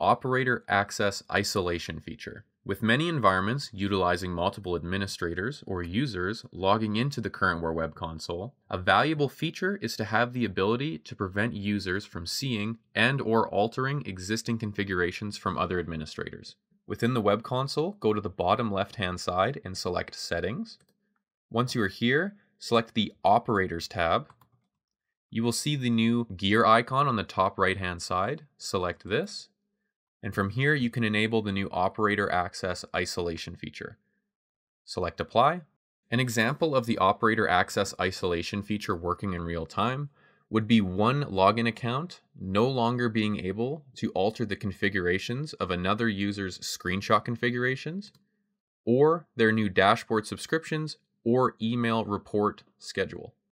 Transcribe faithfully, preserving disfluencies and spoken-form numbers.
Operator Access Isolation feature. With many environments utilizing multiple administrators or users logging into the CurrentWare web console, a valuable feature is to have the ability to prevent users from seeing and or altering existing configurations from other administrators. Within the web console, go to the bottom left-hand side and select Settings. Once you are here, select the Operators tab. You will see the new gear icon on the top right-hand side. Select this. And from here, you can enable the new Operator Access Isolation feature. Select Apply. An example of the Operator Access Isolation feature working in real time would be one login account no longer being able to alter the configurations of another user's screenshot configurations, or their new dashboard subscriptions, or email report schedule.